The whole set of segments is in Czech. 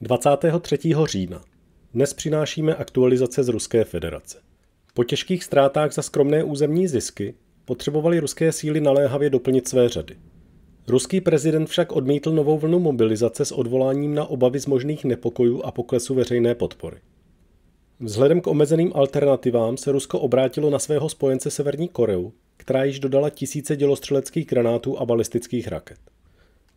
23. října. Dnes přinášíme aktualizace z Ruské federace. Po těžkých ztrátách za skromné územní zisky potřebovali ruské síly naléhavě doplnit své řady. Ruský prezident však odmítl novou vlnu mobilizace s odvoláním na obavy z možných nepokojů a poklesu veřejné podpory. Vzhledem k omezeným alternativám se Rusko obrátilo na svého spojence Severní Koreu, která již dodala tisíce dělostřeleckých granátů a balistických raket.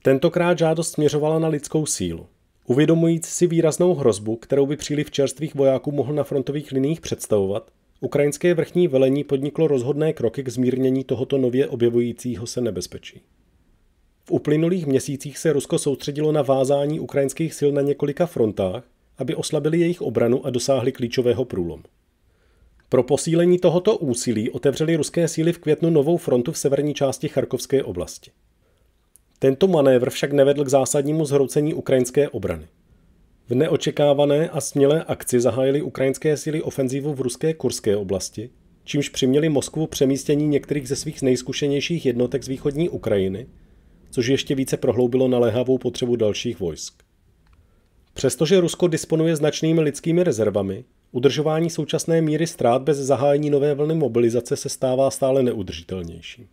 Tentokrát žádost směřovala na lidskou sílu. Uvědomujíc si výraznou hrozbu, kterou by příliv čerstvých vojáků mohl na frontových liních představovat, ukrajinské vrchní velení podniklo rozhodné kroky k zmírnění tohoto nově objevujícího se nebezpečí. V uplynulých měsících se Rusko soustředilo na vázání ukrajinských sil na několika frontách, aby oslabili jejich obranu a dosáhli klíčového průlomu. Pro posílení tohoto úsilí otevřely ruské síly v květnu novou frontu v severní části Charkovské oblasti. Tento manévr však nevedl k zásadnímu zhroucení ukrajinské obrany. V neočekávané a smělé akci zahájily ukrajinské síly ofenzivu v ruské Kurské oblasti, čímž přiměli Moskvu přemístění některých ze svých nejzkušenějších jednotek z východní Ukrajiny, což ještě více prohloubilo naléhavou potřebu dalších vojsk. Přestože Rusko disponuje značnými lidskými rezervami, udržování současné míry ztrát bez zahájení nové vlny mobilizace se stává stále neudržitelnější.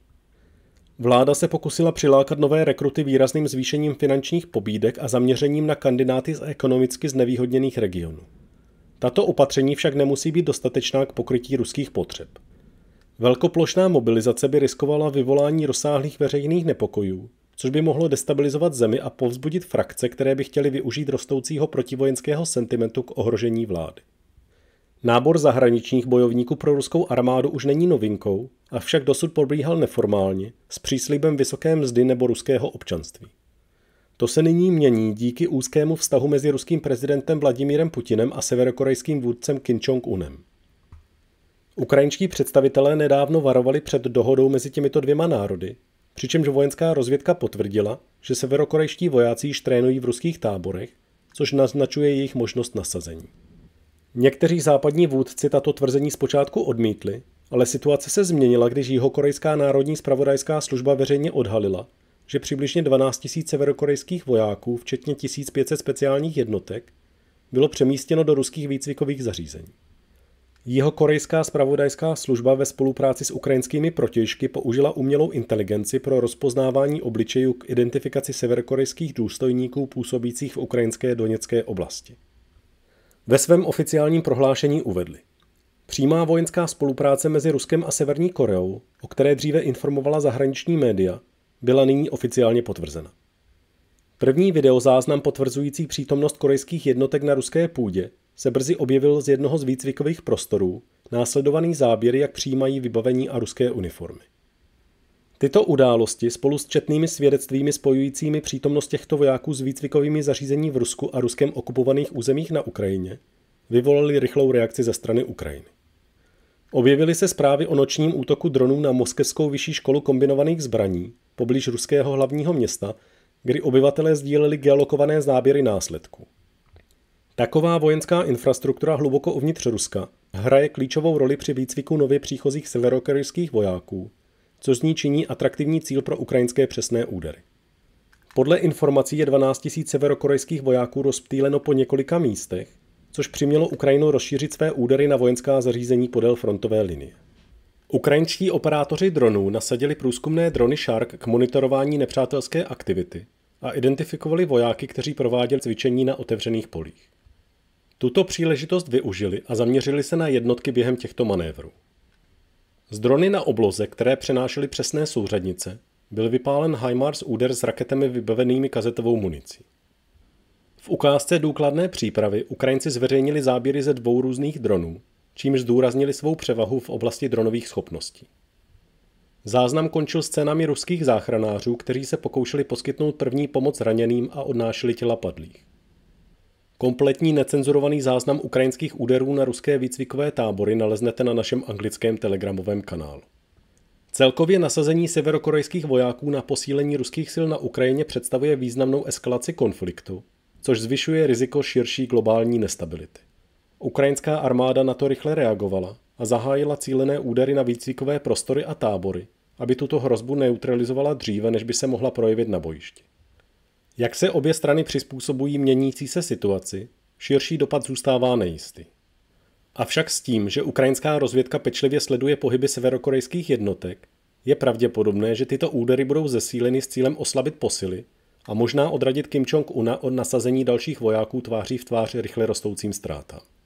Vláda se pokusila přilákat nové rekruty výrazným zvýšením finančních pobídek a zaměřením na kandidáty z ekonomicky znevýhodněných regionů. Tato opatření však nemusí být dostatečná k pokrytí ruských potřeb. Velkoplošná mobilizace by riskovala vyvolání rozsáhlých veřejných nepokojů, což by mohlo destabilizovat zemi a povzbudit frakce, které by chtěly využít rostoucího protivojenského sentimentu k ohrožení vlády. Nábor zahraničních bojovníků pro ruskou armádu už není novinkou, avšak dosud probíhal neformálně, s příslibem vysoké mzdy nebo ruského občanství. To se nyní mění díky úzkému vztahu mezi ruským prezidentem Vladimírem Putinem a severokorejským vůdcem Kim Jong-unem. Ukrajinští představitelé nedávno varovali před dohodou mezi těmito dvěma národy, přičemž vojenská rozvědka potvrdila, že severokorejští vojáci již trénují v ruských táborech, což naznačuje jejich možnost nasazení. Někteří západní vůdci tato tvrzení zpočátku odmítli, ale situace se změnila, když Jihokorejská národní zpravodajská služba veřejně odhalila, že přibližně 12 000 severokorejských vojáků, včetně 1500 speciálních jednotek, bylo přemístěno do ruských výcvikových zařízení. Jihokorejská zpravodajská služba ve spolupráci s ukrajinskými protějšky použila umělou inteligenci pro rozpoznávání obličejů k identifikaci severokorejských důstojníků působících v ukrajinské Doněcké oblasti. Ve svém oficiálním prohlášení uvedli: přímá vojenská spolupráce mezi Ruskem a Severní Koreou, o které dříve informovala zahraniční média, byla nyní oficiálně potvrzena. První videozáznam potvrzující přítomnost korejských jednotek na ruské půdě se brzy objevil z jednoho z výcvikových prostorů, následovaný záběry, jak přijímají vybavení a ruské uniformy. Tyto události spolu s četnými svědectvími spojujícími přítomnost těchto vojáků s výcvikovými zařízení v Rusku a ruskem okupovaných územích na Ukrajině vyvolaly rychlou reakci ze strany Ukrajiny. Objevily se zprávy o nočním útoku dronů na Moskevskou vyšší školu kombinovaných zbraní poblíž ruského hlavního města, kdy obyvatelé sdíleli geolokované záběry následků. Taková vojenská infrastruktura hluboko uvnitř Ruska hraje klíčovou roli při výcviku nově příchozích severokorejských vojáků, což z ní činí atraktivní cíl pro ukrajinské přesné údery. Podle informací je 12 000 severokorejských vojáků rozptýleno po několika místech, což přimělo Ukrajinu rozšířit své údery na vojenská zařízení podél frontové linie. Ukrajinští operátoři dronů nasadili průzkumné drony Shark k monitorování nepřátelské aktivity a identifikovali vojáky, kteří prováděli cvičení na otevřených polích. Tuto příležitost využili a zaměřili se na jednotky během těchto manévrů. Z drony na obloze, které přenášely přesné souřadnice, byl vypálen HIMARS úder s raketami vybavenými kazetovou municí. V ukázce důkladné přípravy Ukrajinci zveřejnili záběry ze dvou různých dronů, čímž zdůraznili svou převahu v oblasti dronových schopností. Záznam končil scénami ruských záchranářů, kteří se pokoušeli poskytnout první pomoc raněným a odnášeli těla padlých. Kompletní necenzurovaný záznam ukrajinských úderů na ruské výcvikové tábory naleznete na našem anglickém telegramovém kanálu. Celkově nasazení severokorejských vojáků na posílení ruských sil na Ukrajině představuje významnou eskalaci konfliktu, což zvyšuje riziko širší globální nestability. Ukrajinská armáda na to rychle reagovala a zahájila cílené údery na výcvikové prostory a tábory, aby tuto hrozbu neutralizovala dříve, než by se mohla projevit na bojišti. Jak se obě strany přizpůsobují měnící se situaci, širší dopad zůstává nejistý. Avšak s tím, že ukrajinská rozvědka pečlivě sleduje pohyby severokorejských jednotek, je pravděpodobné, že tyto údery budou zesíleny s cílem oslabit posily a možná odradit Kim Jong-una od nasazení dalších vojáků tváří v tvář rychle rostoucím ztrátám.